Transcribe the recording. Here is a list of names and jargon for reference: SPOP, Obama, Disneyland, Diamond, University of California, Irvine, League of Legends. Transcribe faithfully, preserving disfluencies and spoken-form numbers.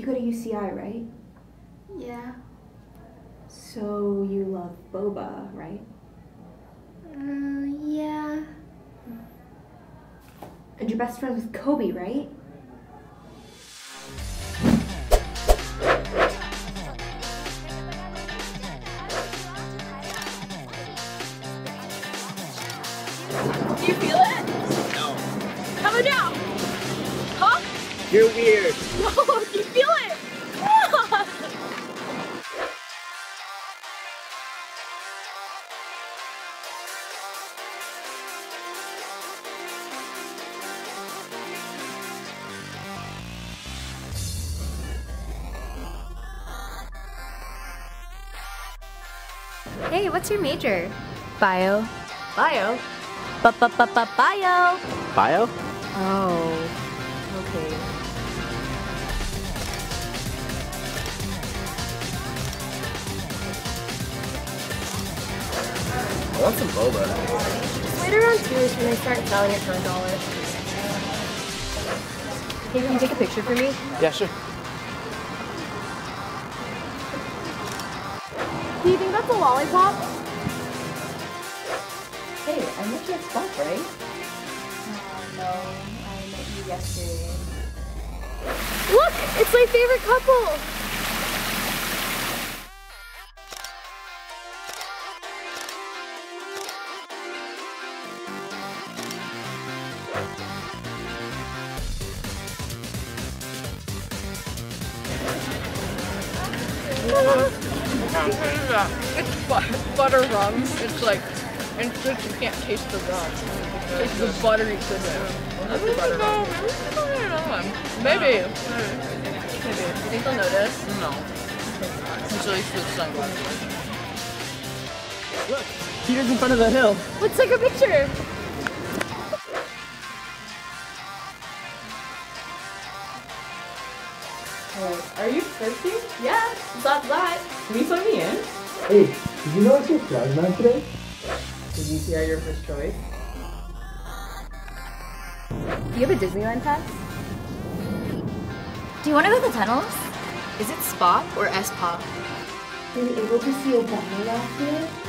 You go to U C I, right? Yeah. So you love boba, right? Uh, yeah. And your best friend is Kobe, right? Do you feel it? No. How about now? Huh? You're weird. No, you feel it. Hey, what's your major? Bio. Bio? B-b-b-b-bio. Bio? Oh, okay. I want some boba. Just wait around two is when they start selling it for a dollar. Hey, can you take a picture for me? Yeah, sure. Do you think that's a lollipop? Hey, I met you at SPOP, right? Uh, no, I met you yesterday. Look! It's my favorite couple! It's butter rums. It's like, and just, you can't taste the rum. It's the buttery goodness. That's the butter rum. Maybe. Maybe. You think they'll notice? No. It's really sweet sunglasses. Look, Peter's in front of the hill. Let's take a picture. Are you thirsty? Yeah, that's that. Can you sign me in? Hey, did you know it's your flag man today? Did you see how your first choice? Do you have a Disneyland pass? Do you want to go to the tunnels? Is it S P O P or S P O P? Were you able to see Obama last year?